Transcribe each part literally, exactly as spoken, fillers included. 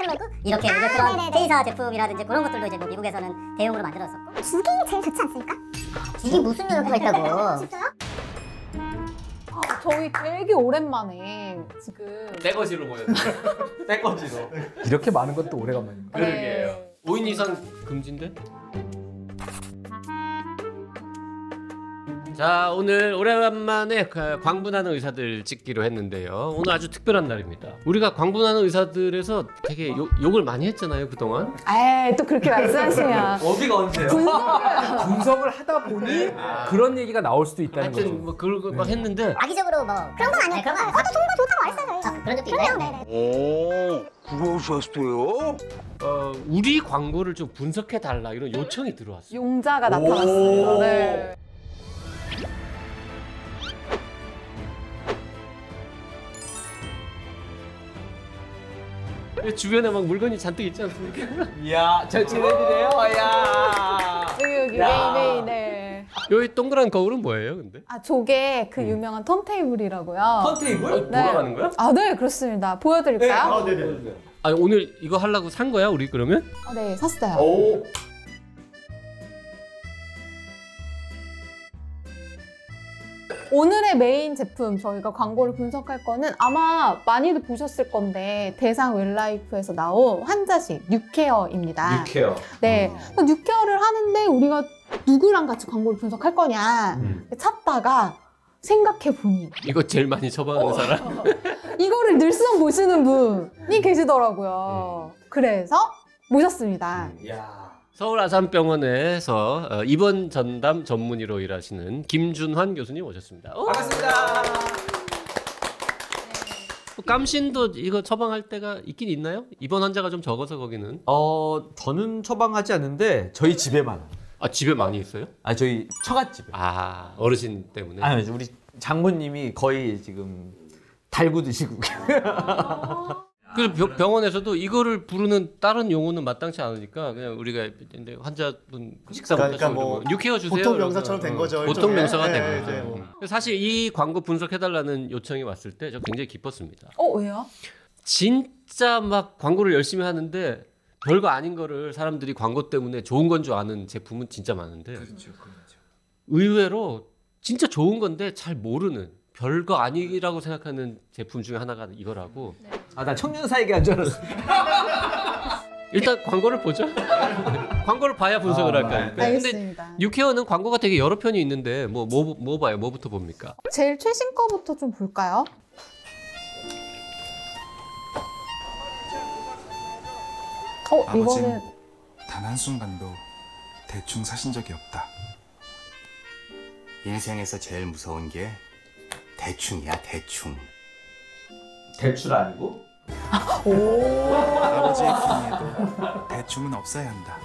켈로그? 이렇게 아, 이제 그런 네네네. 페이사 제품이라든지 그런 것들도 이제 뭐 미국에서는 대용으로 만들었었고. 죽이 제일 좋지 않습니까? 죽이 무슨 연구가 있다고. 진짜요? 아, 저희 되게 오랜만에 지금 떼거지로 모였어요. 떼거지로. 이렇게 많은 것도 오래간만입니다. 그러게요. 오인 이상 금지인데? 자, 오늘 오랜만에 광분하는 의사들 찍기로 했는데요. 오늘 아주 특별한 날입니다. 우리가 광분하는 의사들에서 되게 욕, 욕을 많이 했잖아요, 그동안. 에이, 또 그렇게 말씀하시면. 어디가 언제요? 분석을 하다 보니 아, 그런 얘기가 나올 수도 있다는 거죠. 하여튼 뭐 그런 걸 막 네. 했는데. 악의적으로 뭐 그런 건 아니에요. 그런 건 아니에요. 저도 통과 좋다고 했어요. 아, 그런 적도 있나요? 오, 그러셨어요? 어, 우리 광고를 좀 분석해달라 이런 요청이 들어왔어요. 용자가 나타났습니다. 네. 주변에 막 물건이 잔뜩 있지 않습니까? 이야, 저 지내드려요. 야. 여기 여기 네네 네. 여기 동그란 거울은 뭐예요, 근데? 아, 저게 그 유명한 턴테이블이라고요. 턴테이블? 어, 돌아가는 거야? 아, 네, 그렇습니다. 보여드릴까요? 네, 아, 네네. 아, 오늘 이거 하려고 산 거야, 우리 그러면? 아, 네, 샀어요. 오. 오늘의 메인 제품, 저희가 광고를 분석할 거는 아마 많이들 보셨을 건데 대상 웰라이프에서 나온 환자식 뉴케어입니다. 뉴케어. 네, 음. 뉴케어를 하는데 우리가 누구랑 같이 광고를 분석할 거냐 음. 찾다가 생각해보니 이거 제일 많이 처방하는 어. 사람? 이거를 늘상 보시는 분이 계시더라고요. 음. 그래서 모셨습니다. 음, 서울아산병원에서 입원 전담 전문의로 일하시는 김준환 교수님 오셨습니다. 반갑습니다. 네. 깜신도 이거 처방할 때가 있긴 있나요? 입원 환자가 좀 적어서 거기는? 어, 저는 처방하지 않는데 저희 집에만. 아, 집에 많이 있어요? 아, 저희 처갓집에. 아, 어르신 때문에? 아니, 우리 장모님이 거의 지금 달고 드시고. 아 그래서 병원에서도 이거를 부르는 다른 용어는 마땅치 않으니까 그냥 우리가 근데 환자분 식사부터 그러니까 뭐 뉴케어 주세요. 보통 명사처럼 된 거죠. 보통 명사가 네, 된 거죠. 네, 네, 네. 사실 이 광고 분석해달라는 요청이 왔을 때 저 굉장히 기뻤습니다. 어, 왜요? 진짜 막 광고를 열심히 하는데 별거 아닌 거를 사람들이 광고 때문에 좋은 건 줄 아는 제품은 진짜 많은데 그렇죠, 그렇죠. 의외로 진짜 좋은 건데 잘 모르는 별거 아니라고 생각하는 제품 중에 하나가 이거라고. 네. 아, 나 청년사 얘기한 줄 알았어. 일단 광고를 보죠. 광고를 봐야 분석을 아, 할 거니까. 알겠습니다. 근데 뉴케어는 광고가 되게 여러 편이 있는데 뭐, 뭐, 뭐 봐요? 뭐부터 봅니까? 제일 최신 거부터 좀 볼까요? 어, 이거는 단 한순간도 대충 사신 적이 없다. 인생에서 제일 무서운 게 대충이야, 대충. 대출 아니고? 오 아버지의 기미에도 대충은 없어야 한다.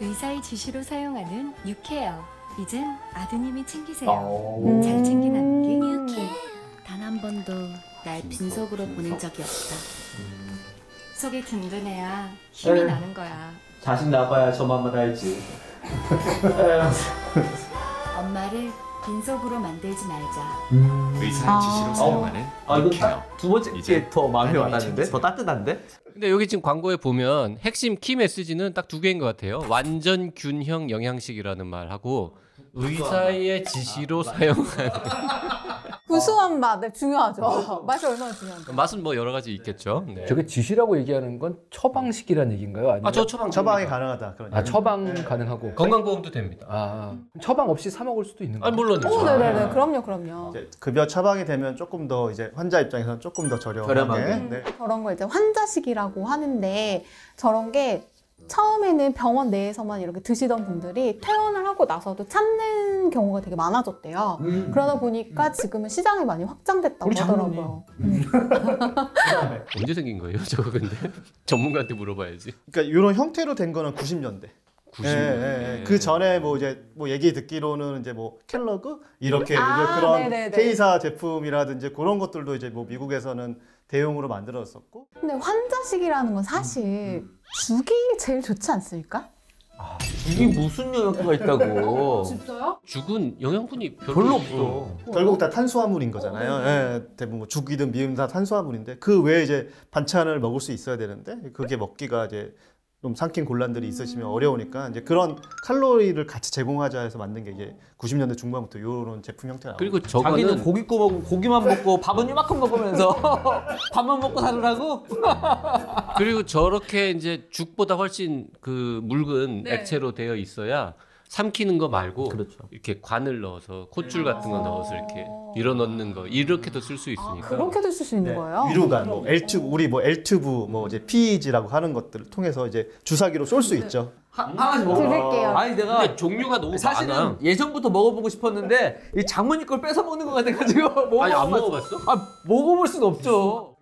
의사의 지시로 사용하는 뉴케어. 이젠 아드님이 챙기세요. 잘 챙긴 아드님. 뉴케어. 단 한 번도 날 빈속으로 보낸 적이 없다. 음. 속이 든든해야 힘이 에이. 나는 거야. 자식 나봐야 저맘을 알지. 엄마를 빈속으로 만들지 말자. 음... 의사의 지시로 사용하는 아, 이거 딱 두 번째 이게 더 마음이 와닿는데? 더 따뜻한데? 근데 여기 지금 광고에 보면 핵심 키 메시지는 딱 두 개인 것 같아요. 완전 균형 영양식이라는 말하고 의사의 지시로 아, 사용하는 구수한 맛, 네, 중요하죠. 어. 맛이 얼마나 중요한데. 맛은 뭐 여러 가지 있겠죠. 네. 저게 지시라고 얘기하는 건 처방식이란 얘기인가요? 아니면... 아, 저 처방. 처방이 가능하다. 그런 아, 처방 네. 가능하고. 건강보험도 됩니다. 아, 처방 없이 사 먹을 수도 있는 거예요? 아, 물론이죠. 오, 네네네. 아. 그럼요, 그럼요. 이제 급여 처방이 되면 조금 더 이제 환자 입장에서는 조금 더 저렴하게. 저렴하게. 음, 네. 저런 거 이제 환자식이라고 하는데 저런 게 처음에는 병원 내에서만 이렇게 드시던 분들이 퇴원을 하고 나서도 찾는 경우가 되게 많아졌대요. 음. 그러다 보니까 지금은 시장이 많이 확장됐다고 하더라고요. 음. 언제 생긴 거예요? 저거 근데 전문가한테 물어봐야지. 그러니까 이런 형태로 된 거는 구십 년대. 구십 년대. 예, 예, 예. 그 전에 뭐 이제 뭐 얘기 듣기로는 이제 뭐 켈러그 이렇게 아, 그런 네네네. 페이사 제품이라든지 그런 것들도 이제 뭐 미국에서는 대용으로 만들었었고. 근데 환자식이라는 건 사실 음, 음. 죽이 제일 좋지 않습니까? 아, 죽이 무슨 영양가가 있다고. 진짜요? 죽은 영양분이 별로, 별로 없어. 응. 결국 다 탄수화물인 거잖아요. 어, 네. 예, 대부분 죽이든 미음 다 탄수화물인데 그 외에 이제 반찬을 먹을 수 있어야 되는데 그게 먹기가 이제 좀 삼킨 곤란들이 있으시면 음. 어려우니까 이제 그런 칼로리를 같이 제공하자 해서 만든 게 이게 구십 년대 중반부터 이런 제품 형태가 나와요. 그리고 저거는 자기는 고기 꼬먹고 고기만 먹고 밥은 이만큼 먹으면서 밥만 먹고 살으라고. 그리고 저렇게 이제 죽보다 훨씬 그 묽은 네. 액체로 되어 있어야 삼키는 거 말고 그렇죠. 이렇게 관을 넣어서 콧줄 같은 거 넣어서 이렇게 밀어 넣는 거 이렇게도 쓸 수 있으니까. 아, 그렇게도 쓸 수 있는 네. 거예요? 위로간 뭐 엘튜브 우리 뭐 엘튜브 뭐 이제 피이지라고 하는 것들을 통해서 이제 주사기로 쏠 수 네. 있죠. 하나씩 먹을게요. 아니 내가 근데 종류가 너무 사실은 많아. 예전부터 먹어보고 싶었는데 이 장모님 걸 뺏어 먹는 것 같아가지고 먹어봤어. 아니 안 먹어봤어? 아 먹어볼 순 없죠.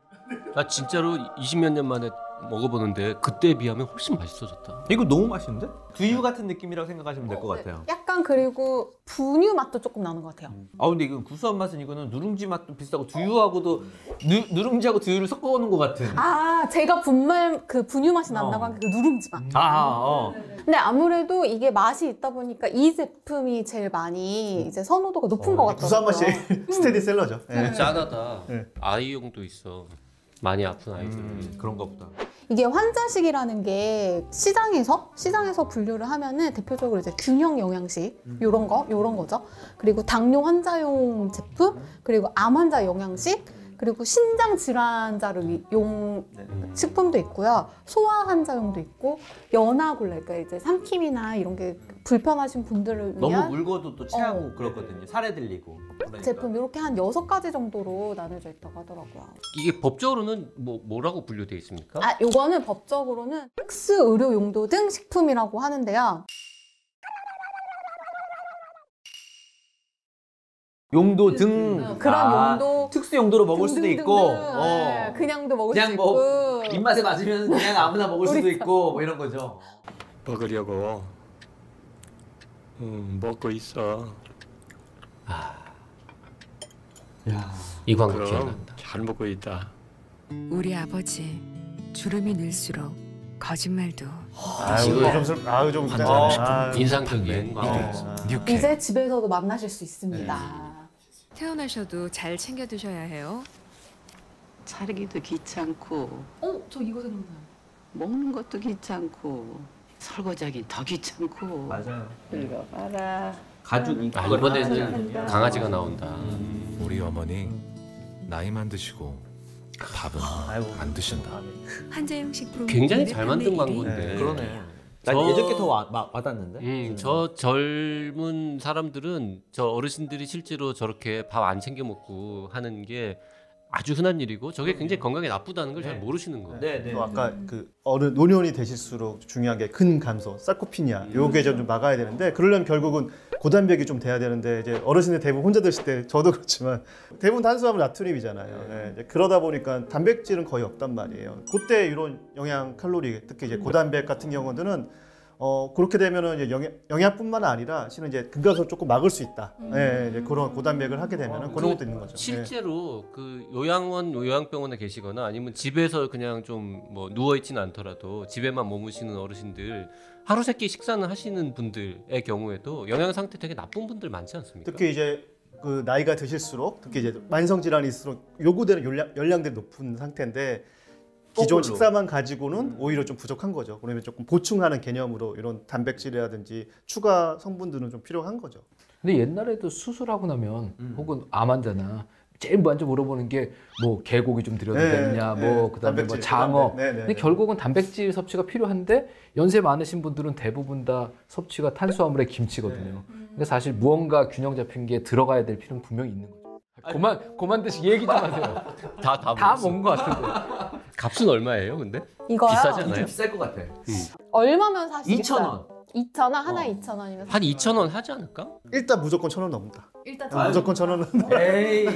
나 진짜로 이십몇 년 만에. 먹어보는데 그때에 비하면 훨씬 맛있어졌다. 이거 너무 맛있는데? 두유 같은 느낌이라고 생각하시면 될 것 어, 같아요. 약간 그리고 분유 맛도 조금 나는 것 같아요. 음. 아 근데 이건 구수한 맛은 이거는 누룽지 맛도 비슷하고 두유하고도 누, 누룽지하고 두유를 섞어오는 것 같은. 아 제가 분말 그 분유 맛이 난다고 어. 한 게 그 누룽지 맛. 아 어. 근데 아무래도 이게 맛이 있다 보니까 이 제품이 제일 많이 음. 이제 선호도가 높은 어, 것 같아요. 구수한 맛이 스테디셀러죠. 네. 짠하다. 네. 아이용도 있어. 많이 아픈 아이들 음, 그런가 보다. 이게 환자식이라는 게 시장에서 시장에서 분류를 하면은 대표적으로 이제 균형 영양식 음. 요런 거 요런 거죠. 그리고 당뇨 환자용 제품, 그리고 암 환자 영양식, 그리고 신장 질환자를 용 식품도 있고요. 소아 환자용도 있고 연하골라 그러니까 이제 삼킴이나 이런 게 불편하신 분들을 위한 너무 묽어도 또 체하고 어. 그렇거든요. 살에 들리고. 그러니까. 제품 이렇게 한 여섯 가지 정도로 나눠져 있다고 하더라고요. 이게 법적으로는 뭐 뭐라고 분류돼 있습니까? 아, 요거는 법적으로는 특수 의료 용도 등 식품이라고 하는데요. 용도 등 음, 그런 아, 용도 특수 용도로 먹을 수도 있고 어. 그냥도 먹을 그냥 수 있고 뭐 입맛에 맞으면 그냥 아무나 먹을 수도 있고 뭐 이런 거죠. 먹으려고 음, 먹고 있어. 아. 야, 이 광고 기억난다. 잘 먹고 있다. 우리 아버지 주름이 늘수록 거짓말도 아유 좀 아유 좀 간단해. 인상적인 뉴케. 이제 집에서도 만나실 수 있습니다. 네. 태어나셔도 잘 챙겨 드셔야 해요. 자르기도 귀찮고. 어? 저 이거 생각나요. 먹는 것도 귀찮고. 설거지하기 더 귀찮고. 맞아요. 읽어봐라. 가죽 아, 이번에는 강아지가 나온다. 음. 우리 어머니 나이만 드시고 밥은 아이고, 안 드신다. 한자용식 프로 굉장히 잘 만든 광고인데. 네. 그러네. 난 예전께 더 와, 와, 와닿는데? 음, 저 젊은 사람들은 저 어르신들이 실제로 저렇게 밥 안 챙겨 먹고 하는 게 아주 흔한 일이고 저게 굉장히 건강에 나쁘다는 걸 잘 네. 모르시는 거예요. 네, 네, 네. 아까 그 어른 노년이 되실수록 중요한 게 근 감소, sarcopenia 요게 좀 좀 막아야 되는데 그러려면 결국은 고단백이 좀 돼야 되는데 이제 어르신들 대부분 혼자 드실 때 저도 그렇지만 대부분 탄수화물 나트륨이잖아요. 네. 네. 그러다 보니까 단백질은 거의 없단 말이에요. 그때 이런 영양 칼로리 특히 이제 고단백 같은 경우들은 어 그렇게 되면은 이제 영양 영양뿐만 아니라 실은 이제 근감소를 조금 막을 수 있다. 음. 예, 이제 그런 고단백을 하게 되면은 어, 그런 것도 있는 거죠. 실제로 예. 그 요양원, 요양병원에 계시거나 아니면 집에서 그냥 좀 뭐 누워 있지는 않더라도 집에만 머무시는 어르신들 하루 세 끼 식사는 하시는 분들의 경우에도 영양 상태 되게 나쁜 분들 많지 않습니까? 특히 이제 그 나이가 드실수록 특히 이제 만성 질환이 있을수록 요구되는 열량, 열량들이 높은 상태인데. 기존 식사만 가지고는 음. 오히려 좀 부족한 거죠. 그러면 조금 보충하는 개념으로 이런 단백질이라든지 추가 성분들은 좀 필요한 거죠. 근데 옛날에도 수술하고 나면 음. 혹은 암 환자나 제일 먼저 물어보는 게 뭐 개고기 좀 드려도 네, 되느냐, 네, 뭐 그다음에 단백질, 뭐 장어. 네, 네, 네, 근데 결국은 단백질 섭취가 필요한데 연세 많으신 분들은 대부분 다 섭취가 탄수화물의 김치거든요. 네. 그러니까 사실 무언가 균형 잡힌 게 들어가야 될 필요는 분명히 있는 거죠. 고만 고만 듯이 얘기 좀 하세요. 다 다 다 먹은 거 같은데. 값은 얼마예요, 근데? 이거요? 비싸지 않아요? 좀 비쌀 것 같아. 음. 얼마면 사실? 이천 원. 이천 원 하나 어. 이천 원이면 한 이천 원 하지 않을까? 일단 무조건 천 원 넘는다. 일단 아, 무조건 천 원은. 에이.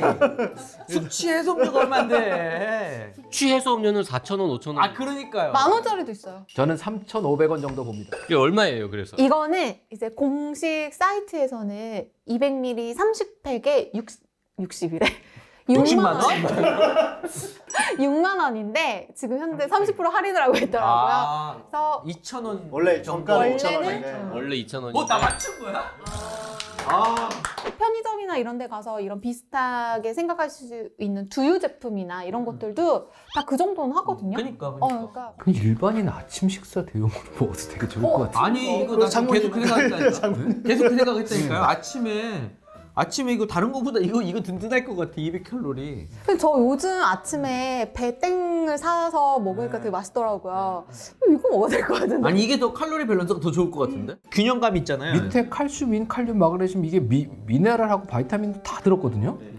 숙취해소음료가 얼마인데? 숙취해소음료는 사천 원, 오천 원. 아 그러니까요. 만 원짜리도 있어요. 저는 삼천오백 원 정도 봅니다. 이게 얼마예요, 그래서? 이거는 이제 공식 사이트에서는 이백 밀리리터 삼십 팩에 육십. 육십이래. 육만 원? 육만 원인데 지금 현재 삼십 퍼센트 할인을 하고 있더라고요. 아, 그래서 이천 원 원래 정가가 오천 원인데 원래 이천 원인데 어? 나 맞춘 거야? 아. 편의점이나 이런 데 가서 이런 비슷하게 생각할 수 있는 두유 제품이나 이런 것들도 다 그 정도는 하거든요. 그러니까, 그러니까. 어, 그러니까. 그럼 일반인 아침 식사 대용으로 먹어도 되게 좋을 어, 것 같아요. 아니 이거 나 계속 그 생각했다니까. 계속 그 생각했다니까요. 아침에 아침에 이거 다른 거보다 이거 이거 든든할 것 같아. 이백 칼로리. 저 요즘 아침에 배땡을 사서 먹으니까 네. 되게 맛있더라고요. 이거 먹어야 될 것 같은데. 아니 이게 더 칼로리 밸런스가 더 좋을 것 같은데. 음. 균형감 있잖아요. 밑에 칼슘인 칼륨, 마그네슘 이게 미, 미네랄하고 바이타민도 다 들었거든요. 네.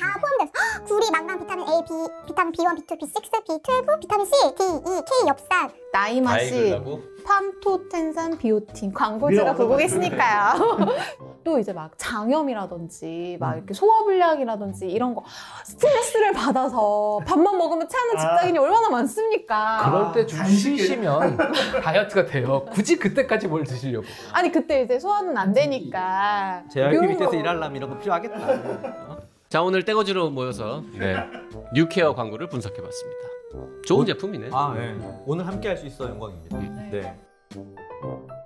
다 포함돼서 구리, 망간, 비타민 에이, B, 비타민 비 원, 비 투, 비 식스, 비 십이, 비타민 씨, 디, 이, 케이, 엽산. 나이마 씨, 판토텐산, 비오틴 광고 제가 보고 계시니까요. 또 이제 막 장염이라든지 막 이렇게 소화불량이라든지 이런 거 스트레스를 받아서 밥만 먹으면 체하는 직장인이 아. 얼마나 많습니까. 그럴 때 좀 쉬시면 다이어트가 돼요. 굳이 그때까지 뭘 드시려고. 아니 그때 이제 소화는 안 되니까 제이알피 밑에서 일하려면 이런 거 필요하겠다. 자, 오늘 떼거지로 모여서 네. 뉴케어 광고를 분석해봤습니다. 좋은 오, 제품이네. 아, 네. 오늘 함께할 수 있어 영광입니다. 네. 네.